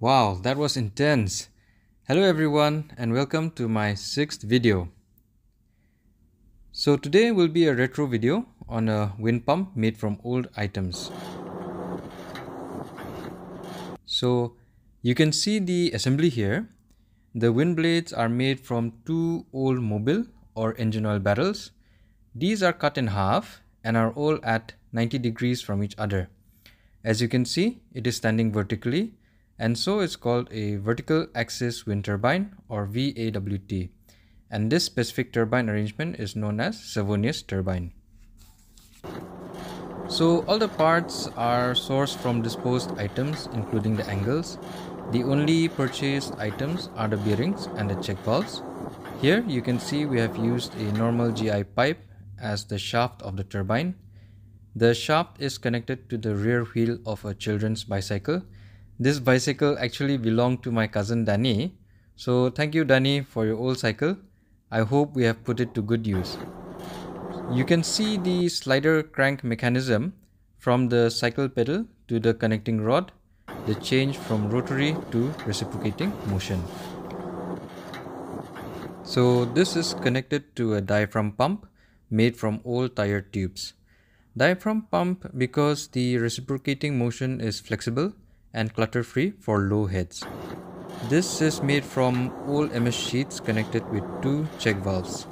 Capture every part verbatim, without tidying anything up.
Wow, that was intense! Hello everyone and welcome to my sixth video. So today will be a retro video on a wind pump made from old items. So you can see the assembly here. The wind blades are made from two old mobile or engine oil barrels. These are cut in half and are all at ninety degrees from each other. As you can see, it is standing vertically, and so it's called a vertical axis wind turbine, or V A W T, and this specific turbine arrangement is known as Savonius turbine. So all the parts are sourced from disposed items, including the angles. The only purchased items are the bearings and the check valves. Here you can see we have used a normal G I pipe as the shaft of the turbine. The shaft is connected to the rear wheel of a children's bicycle. This bicycle actually belonged to my cousin Danny. So thank you Danny for your old cycle. I hope we have put it to good use. You can see the slider crank mechanism from the cycle pedal to the connecting rod, the change from rotary to reciprocating motion. So this is connected to a diaphragm pump made from old tire tubes. Diaphragm pump because the reciprocating motion is flexible and clutter-free for low heads. This is made from old M S sheets connected with two check valves.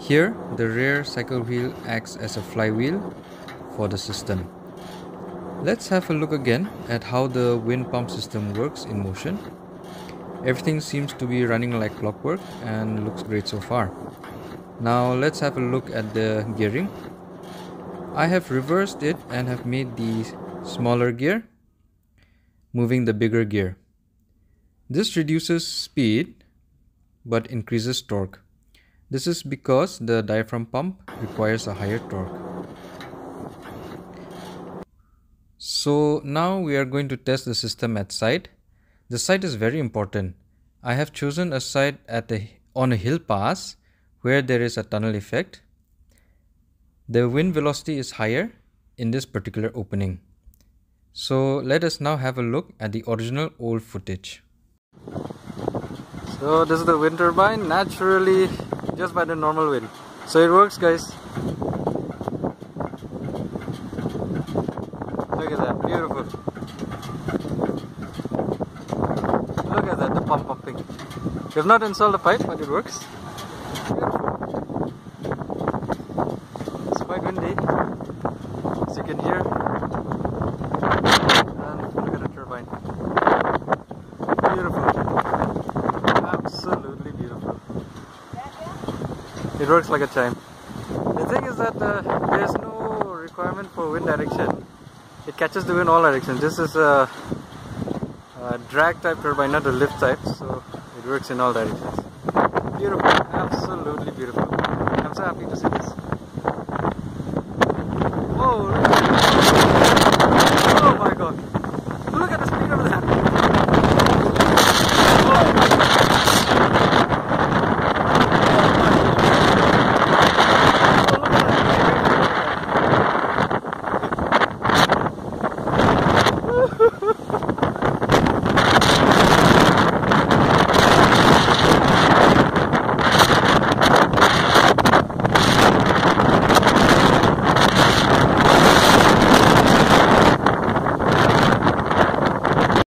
Here, the rear cycle wheel acts as a flywheel for the system. Let's have a look again at how the wind pump system works in motion. Everything seems to be running like clockwork and looks great so far. Now let's have a look at the gearing. I have reversed it and have made the smaller gear, moving the bigger gear. This reduces speed but increases torque. This is because the diaphragm pump requires a higher torque. So now we are going to test the system at site. The site is very important. I have chosen a site at the, on a hill pass where there is a tunnel effect. The wind velocity is higher in this particular opening. So let us now have a look at the original old footage. So this is the wind turbine, naturally just by the normal wind. So it works, guys. Look at that, beautiful. Look at that, the pump pumping. We have not installed a pipe, but it works. It's quite windy, as you can hear. It works like a chime. The thing is that uh, there's no requirement for wind direction. It catches the wind all directions. This is a, a drag type turbine, not a lift type, so it works in all directions. Beautiful, absolutely beautiful. I'm so happy to see this. Whoa!